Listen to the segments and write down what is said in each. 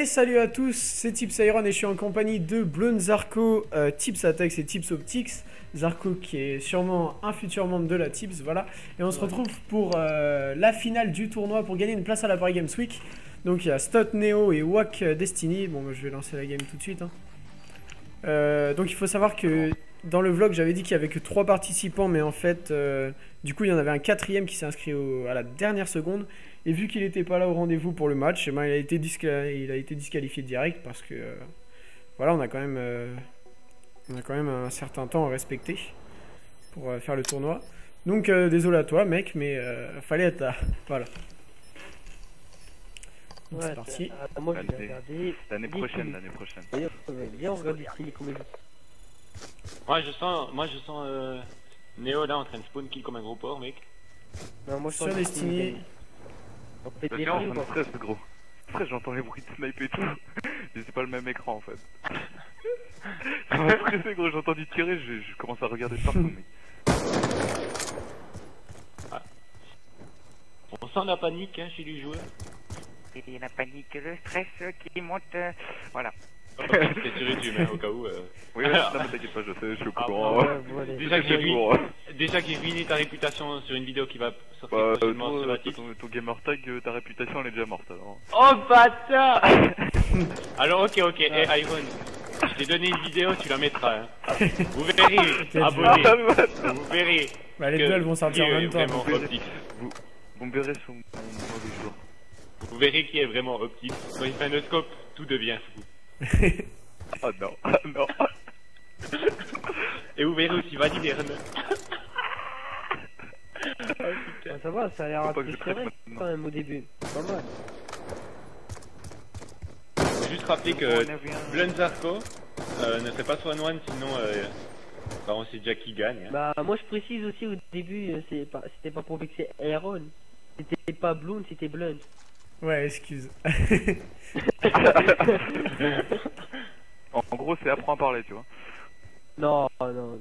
Et salut à tous, c'est Tips Ayronn et je suis en compagnie de blunt, zarko, Tips atex et Tips optix. Zarko qui est sûrement un futur membre de la Tips, voilà. Et on se retrouve pour la finale du tournoi pour gagner une place à la Paris Games Week. Donc il y a StunT Neo et WaK DeSTiNy. Bon, je vais lancer la game tout de suite. Donc il faut savoir que dans le vlog, j'avais dit qu'il n'y avait que 3 participants, mais en fait, du coup, il y en avait un 4ème qui s'est inscrit à la dernière seconde. Et vu qu'il n'était pas là au rendez-vous pour le match, eh ben, il a été disqualifié direct parce que voilà, on a quand même un certain temps à respecter pour faire le tournoi. Donc désolé à toi mec, mais fallait être là. Voilà. Donc ouais, c'est parti. Moi je vais regarder. L'année prochaine. D'ailleurs, viens on regarde ici combien. Moi je sens Neo là en train de spawn kill comme un gros porc mec. Non, moi je sens destiné. Le gars en train de stress gros. Après j'entends les bruits de snipe et tout. Mais c'est pas le même écran en fait. Ça m'a stressé gros, j'ai entendu tirer, je commence à regarder partout mais... Ah. On sent la panique hein, chez les joueurs. Et la panique, le stress qui monte, voilà. Oh, je t'ai tiré dessus mais au cas où... Oui ouais, non mais t'inquiète pas, je suis au courant. Déjà que j'ai ruiné ta réputation sur une vidéo qui va sortir prochainement sur la titre. Ton gamer tag, ta réputation elle est déjà morte alors. Oh bâtard. Alors ok, hey, Ayronn, je t'ai donné une vidéo, tu la mettras hein. Vous verrez, abonnez, vous verrez. Bah les deux elles vont sortir en même temps. Vous verrez son mauvais jour. Vous verrez qui est vraiment optique. Quand il fait un no-scope, tout devient fou. Oh non, oh non. Et vous verrez aussi Vaniderne. Oh putain. Ça va, ça a l'air un peu serré quand même au début. Pas mal. Je vais juste rappeler que Blunt Zarko ne fait pas son 1-1 sinon bah, on sait déjà qui gagne. Hein. Bah moi je précise aussi au début, c'était pas pour vexer Ayronn. C'était pas Blunt, c'était Blunt. Ouais, excuse. En gros, c'est apprends à parler, tu vois. Non,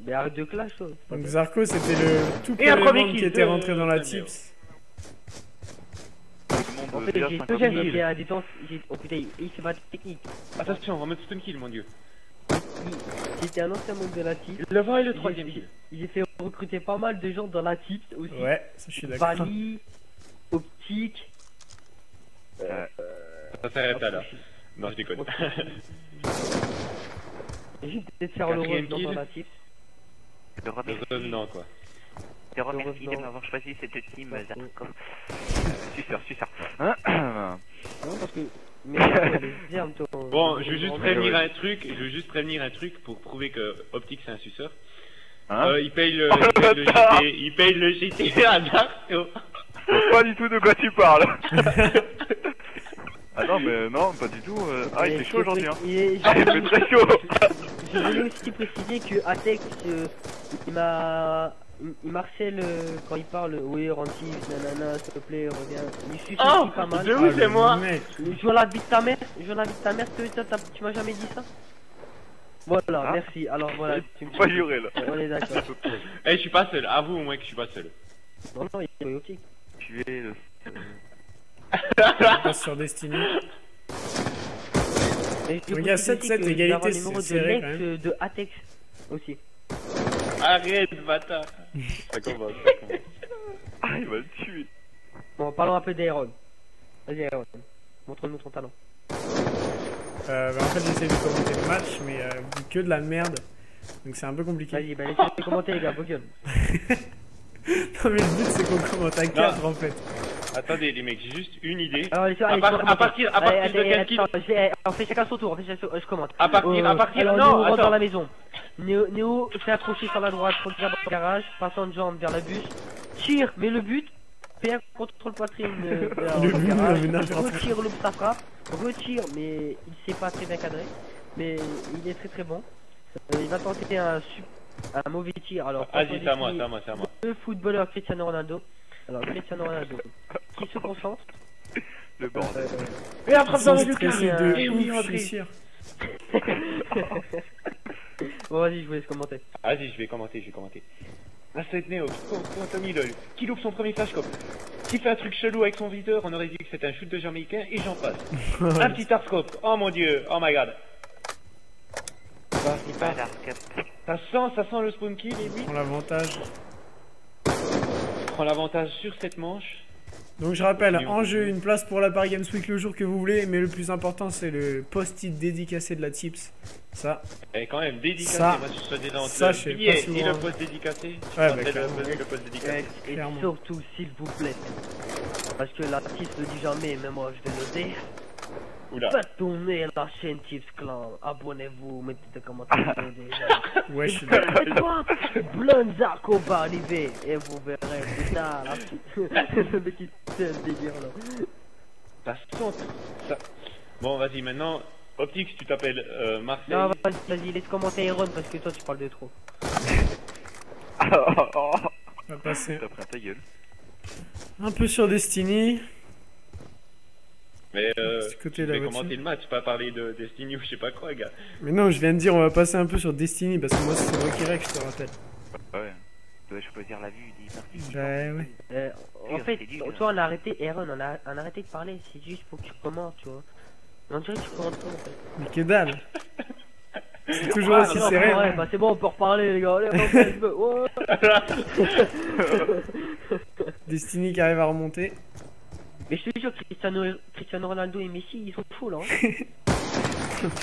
mais arrête de clash, toi. Donc Zarko, c'était le tout premier qui était rentré dans la tips. En fait, j'étais à distance. Oh putain, il fait pas de technique. Attention, on va mettre stun kill, mon dieu. C'était un ancien membre de la tips. Le 20 et le 3ème kill. Il fait recruter pas mal de gens dans la tips aussi. Ouais, ça je suis d'accord. Vanille, optique. Ça s'arrête là. Non, je déconne. J'ai peut-être faire le revenant dans la tips. Le revenant quoi. Je te remercie de m'avoir choisi cette team, Zarko. Super. Hein non, parce que... Mais, bien, bon, je veux juste prévenir un truc. Pour prouver que Optix c'est un suceur. Hein il paye le JT. Il paye le JT à Zarko. Pas du tout de quoi tu parles. Ah non, mais non, pas du tout. Ah, il fait chaud aujourd'hui, hein. Il fait très chaud. Je voulais aussi préciser que atex, il marcelle quand il parle. Oui, Ranty, nanana, s'il te plaît, reviens. Il suffit aussi pas mal. Oh, c'est moi. Je la vie de ta mère, tu m'as jamais dit ça. Voilà, merci. Alors voilà, tu me pas jurer là. On est d'accord. Eh, je suis pas seul, avoue au moins que je suis pas seul. Non, il est ok. Tu es le. On passe sur Destiny. Il y a 7-7 égalité, c'est serré quand même. De atex aussi. Arrête, bâtard. Ça commence. Ah, il va le tuer. Bon, parlons un peu d'Ayronn. Vas-y, Ayronn. Montre-nous ton talent. Bah, en fait, j'essaie de commenter le match, mais que de la merde. Donc, c'est un peu compliqué. Vas-y, bah, laissez de commenter, les gars, vos gueules. Non, mais le but, c'est qu'on commente à 4 en fait. Attendez les mecs, j'ai juste une idée. À partir de quel kill on fait chacun son tour, je commente. À partir, non, attends. Dans la maison. Néo fait accrocher sur la droite, regarde dans le garage, passant de jambe vers la bûche. Tire, mais le but, P1 contrôle poitrine vers le garage. Retire l'aube, ça frappe. Retire, mais il s'est pas très bien cadré. Mais il est très bon. Il va tenter un mauvais tir. Alors, vas-y, c'est à moi. Le footballeur Cristiano Ronaldo. Alors, Cristiano Ronaldo, qui se concentre. Le bordel. Et après, ça va être de Bon, vas-y, je vous laisse commenter. Vas-y, je vais commenter. Là, c'est Neo, qui loupe son premier flashcop. Qui fait un truc chelou avec son viseur, on aurait dit que que c'est un shoot de Jamaïcain et j'en passe. Un petit tarscope. Oh mon dieu. Oh my god. Il passe. Ça sent le spawn kill. Et oui. Prends l'avantage. Prends l'avantage sur cette manche. Donc je rappelle, en jeu une place pour la Paris Games Week le jour que vous voulez, mais le plus important c'est le post-it dédicacé de la Tips. Ça. Et quand même dédicacé. Ça. Moi, ça je sais pas si vous... Et le post dédicacé. Ouais, bah, le post dédicacé. Et surtout s'il vous plaît, parce que la Tips ne dit jamais, même moi je vais le dire. Oula. Pas tourner à la chaîne Tips Clan, abonnez-vous, mettez des commentaires. Ouais, je suis d'accord. Et toi, blunt Zarko va arriver et vous verrez, putain, le mec qui fait le délire là. Ça sent ça. Bon, vas-y, maintenant, Optix, tu t'appelles Marseille. Non, vas-y, laisse commenter Ayronn parce que toi tu parles de trop. On va passer. T'as pris ta gueule. Un peu sur DeSTiNy. Mais je vais commenter le match, pas parler de DeSTiNy ou je sais pas quoi, gars. Mais non, je viens de dire, on va passer un peu sur DeSTiNy parce que moi c'est moi qui règle, je te rappelle. Ouais, je peux dire la vue, il est parti. Bah ouais. En fait, toi on a arrêté, Ayronn, on a arrêté de parler, c'est juste pour que tu commentes, tu vois. On dirait que tu commentes pas en fait. Mais que dalle. C'est toujours aussi serré. Ouais, bah c'est bon, on peut reparler, les gars. Allez, on fait un peu. Oh. DeSTiNy qui arrive à remonter. Mais je te jure, Cristiano Ronaldo et Messi, ils sont fous là. Hein.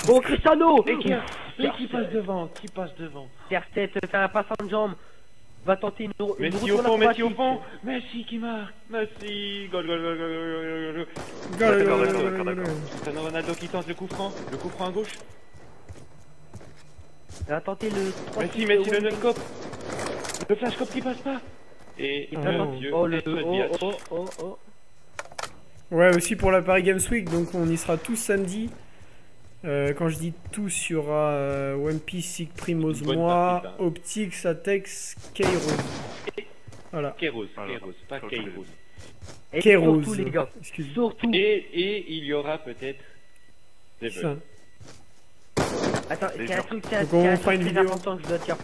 Bon, Cristiano! Mais qui passe devant? Qui passe devant? Terre-tête, fais un passant de jambe. Va tenter une Messi au fond, Messi au fond! Messi qui marque! Messi! Gol, gol, gol, gol, gol, gol, gol! Cristiano Ronaldo qui tente le coup franc à gauche. Va tenter le... Messi, Messi le nutcop! Le flashcop qui passe pas! Et... Oh, le... Oh. Ouais, aussi pour la Paris Games Week, donc on y sera tous samedi. Quand je dis tous, il y aura One Piece, Sig Primoz, moi, Optix, atex, K-Rose. Voilà. K-Rose, pas K-Rose. K-Rose, les gars. Surtout. Et il y aura peut-être des bugs. Attends, il y a un truc très important que je dois dire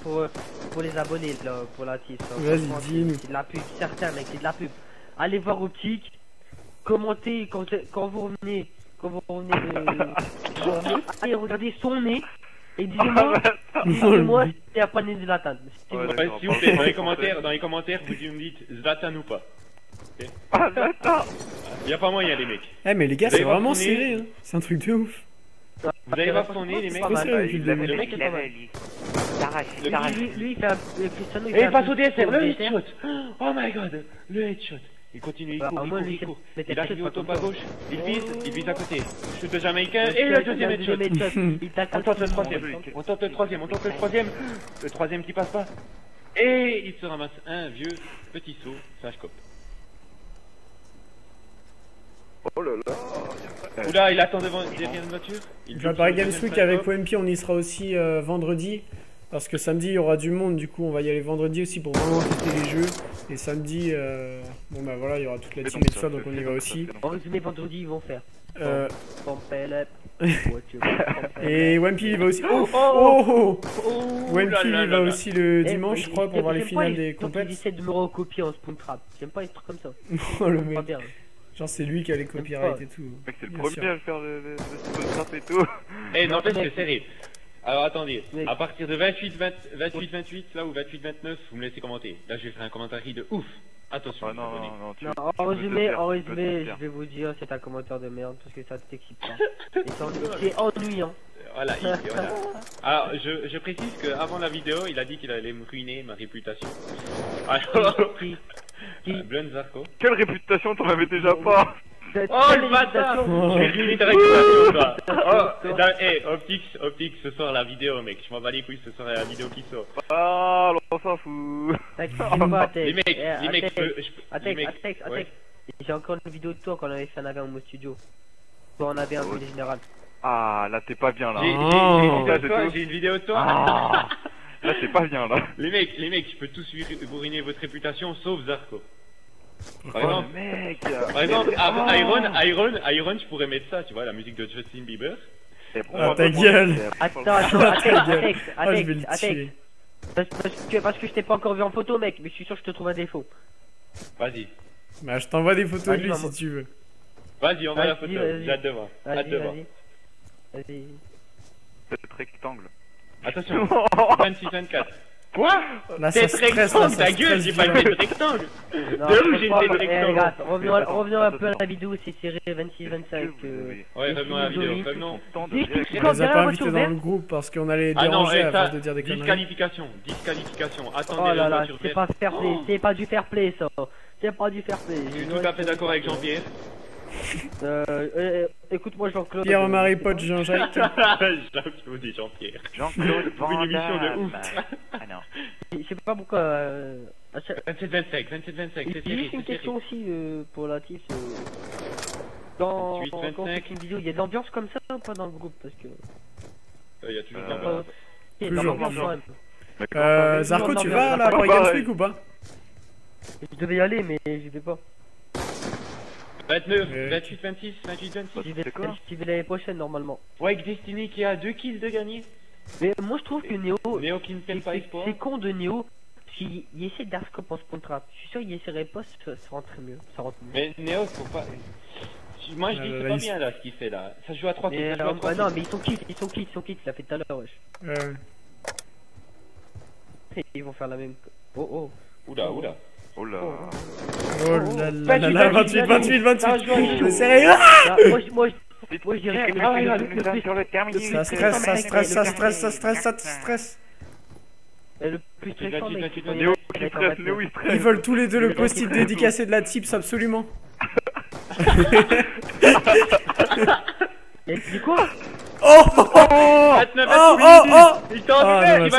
pour les abonnés, pour la team. Vas-y, dis-nous. C'est de la pub, certains, mec, c'est de la pub. Allez voir Optix. Commentez quand vous revenez de... Allez, regardez son nez et dites-moi si c'est après le nez de Zlatan. S'il vous plaît, dans les commentaires, vous me dites Zlatan ou pas. Okay. Ah, Zlatan. Y'a pas moyen, les mecs. Eh, mais les gars, c'est vraiment serré, hein. C'est un truc de ouf. Vous allez voir son nez, les mecs. Le mec est pas mal. Lui, il fait un... Cristiano, il fait un... Et il passe au DSR, le headshot. Oh my god, le headshot. Il continue, il court. Il arrive au top à gauche, il vise à côté. Shoot de Jamaïcain et le deuxième headshot. On tente le troisième, le troisième qui passe pas. Et il se ramasse un vieux petit saut, flash cop. Oh là là. Oula, il attend derrière une voiture. La Paris Games Week avec OMP, on y sera aussi vendredi. Parce que samedi il y aura du monde, du coup on va y aller vendredi aussi pour vraiment tester les jeux. Et samedi, bon bah voilà, il y aura toute la team et tout ça, donc on y va aussi. En résumé, vendredi ils vont faire. Et One Piece il va aussi. Oh One Piece il va aussi le dimanche, je crois, pour voir les finales des compètes. J'essaie de me recopier en spawn trap, j'aime pas les trucs comme ça. Oh le mec. Genre c'est lui qui a les copyrights et tout. Mec, c'est le premier à faire le spawn trap et tout. Eh non, c'est sérieux. Alors attendez, à partir de 28-28 là ou 28-29, vous me laissez commenter. Là je vais faire un commentaire de ouf. Attention, ah, non, en résumé, je vais vous dire, c'est un commentaire de merde parce que ça t'équipe pas. C'est ennuyant. Voilà, voilà. Alors je précise qu'avant la vidéo, il a dit qu'il allait me ruiner ma réputation. Alors, Blunt Zarko. Quelle réputation, t'en avais déjà pas. Oh le bâtard! J'ai ruiné ta réputation, toi! Hey, Optix, ce soir la vidéo, mec. Je m'en bats les couilles, ce soir la vidéo qui sort. Ah, on s'en fout! Les mecs, Atex, j'ai encore une vidéo de toi quand on avait fait un avion au studio. Quand on avait un peu général. Ah, là t'es pas bien là. J'ai une vidéo de toi. Là t'es pas bien là. Les mecs, je peux tous vous ruiner votre réputation sauf Zarko. Par exemple, Ayronn, je pourrais mettre ça, tu vois, la musique de Justin Bieber. Ah, ta gueule! Attends, parce que je t'ai pas encore vu en photo, mec, mais je suis sûr que je te trouve un défaut. Vas-y. Bah, je t'envoie des photos de lui si tu veux. Vas-y, on va la photo, j'ai hâte de voir. Vas-y. Cette rectangle. Attention, 26-24. Quoi? Tête rectangle, ta gueule, j'ai pas une tête rectangle. De où j'ai une tête rectangle? Revenons un peu à la vidéo, c'est serré 26-25. Ouais, revenons à la vidéo, revenons. On les a pas invités dans le groupe parce qu'on allait déranger à force de dire des conneries. Disqualification, disqualification, attendez. Oh là là, c'est pas fair play, c'est pas du fair play ça. C'est pas du fair play. Je suis tout à fait d'accord avec Jean-Pierre. Écoute-moi Jean-Claude. Pierre-Marie Pote, Jean-Jacques. Jean-Claude et Jean-Pierre. Jean-Claude pour une émission de ouf. Ah non. Je sais pas pourquoi. 27-25, 27-25, c'est juste une question aussi pour la TIF. Dans une vidéo, il y a de l'ambiance comme ça ou pas dans le groupe? Parce que. Il y a toujours de l'ambiance. Toujours de l'ambiance. Zarko, tu vas à la Paris Games Week ou pas? Je devais y aller, mais j'y vais pas. 29, 28, 26, 28, 26. J'y vais l'année prochaine normalement. WaK DeSTiNy qui a 2 kills de gagner. Mais moi je trouve que Neo qui ne perd pas espoir. C'est con de Neo. S'il essaie de darkscope en spawn trap, je suis sûr qu'il essaierait pas, ça rentrait mieux. Mais Neo, faut pas. Moi je dis c'est pas bien là ce qu'il fait là. Ça joue à 3 kills. Ah non, mais ils sont kits, ça fait tout à l'heure, wesh. Ils vont faire la même. Oh oh. Oula, oula. Oh là là, 28, 28, 28. C'est sérieux. Moi je dirais ça stresse. Le plus stressant, ils veulent tous les deux le post-it dédicacé de la tips absolument. Et c'est quoi? Oh, il va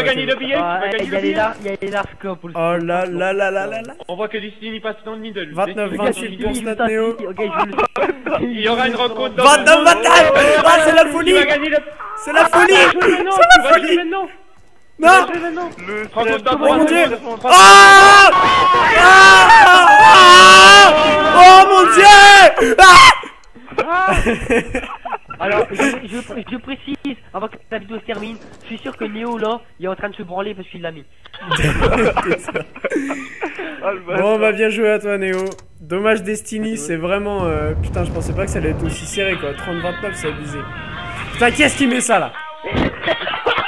gagner le billet. Il y a les larcos pour le. Oh là là là là là là. On voit que DeSTiNy passe dans le middle. 29-28 pour StunT Neo. Il y aura une rencontre dans le. 29-29. Ah, c'est la folie. C'est la folie. C'est la folie. Non. Rencontre dans mon dieu. Oh mon dieu. Alors, je précise, avant que la vidéo se termine, je suis sûr que Neo là, il est en train de se branler parce qu'il l'a mis. Bon, bah bien joué à toi Neo. Dommage DeSTiNy, c'est vraiment... putain, je pensais pas que ça allait être aussi serré quoi. 30-29, c'est abusé. Putain, qui est-ce qui met ça là?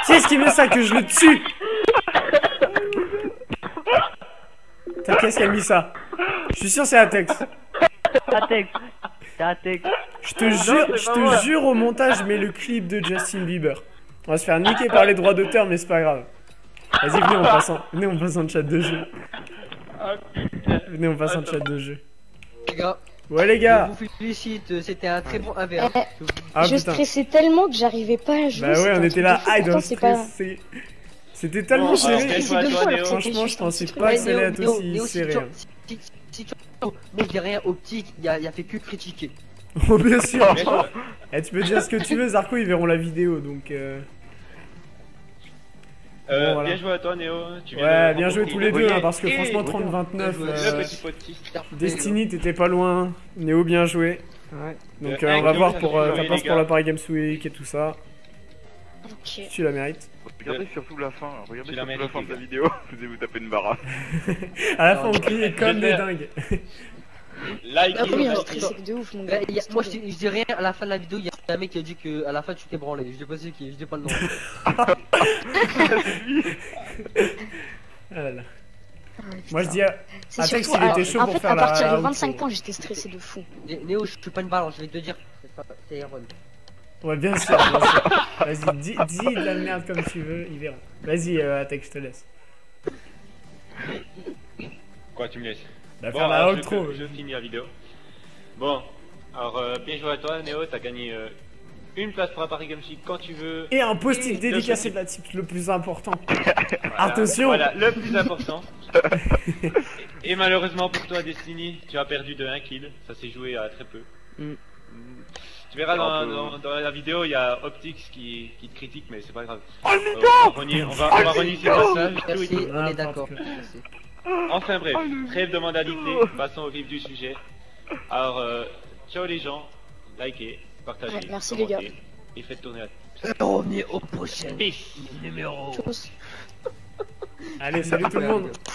Qui est-ce qui met ça? Que je le tue. Putain, qui est-ce qui a mis ça? Je suis sûr c'est atex. Je te jure, au montage, mais le clip de Justin Bieber. On va se faire niquer par les droits d'auteur, mais c'est pas grave. Vas-y, venez, on passe en chat de jeu. Venez, on passe en chat de jeu. Les gars. Ouais, les gars. Je vous félicite, c'était un très bon AVR. Je stressais tellement que j'arrivais pas à jouer. Bah ouais, on était là, ah, donc stressé. C'était tellement serré. Franchement, je pensais pas que ça allait être aussi serré. Moi je dis rien, optique, il a fait que critiquer. Oh bien sûr. Eh, tu peux dire ce que tu veux, Zarko, ils verront la vidéo donc. Bon, voilà. Bien joué à toi Neo. Ouais, bien joué tous les deux hein, parce que franchement 30-29. DeSTiNy t'étais pas loin, Neo bien joué. Ouais. Donc on va voir pour ta place pour la Paris Games Week et tout ça. Okay. Tu la mérites. Regardez surtout la fin, regardez surtout la fin de la vidéo, vous tapez une barre. À la fin, on crie comme des dingues. Like, moi je dis rien, à la fin de la vidéo, il y a un mec qui a dit que à la fin tu t'es branlé. Je dis pas ce qui est, je dis pas le nom. Ah là là. Moi je dis à Apex il était chaud pour faire la. En fait, à partir de 25 ans, j'étais stressé de fou. Néo, je suis pas une balance, je vais te dire. C'est Ayronn. Ouais, bien sûr, bien sûr. Vas-y, dis de la merde comme tu veux, ils verront. Vas-y, atex, je te laisse. Quoi, tu me laisses? Bah, bon, faire la outro. Je finis la vidéo. Bon, alors, bien joué à toi, Neo, t'as gagné une place pour la Paris Games Week quand tu veux. Et un post-it dédicacé de la type, le plus important. Voilà, attention. Voilà, le plus important. Et malheureusement pour toi, DeSTiNy, tu as perdu de 1 kill, ça s'est joué à très peu. Tu verras dans la vidéo, il y a optix qui te critique, mais c'est pas grave. Oh le on va renier ses passages, tout et tout. On est d'accord. Enfin bref, trêve de vandalité, passons au vif du sujet. Alors, ciao les gens, likez, partagez, merci les gars. Et faites tourner la... Revenez au prochain numéro. Allez, salut tout le monde.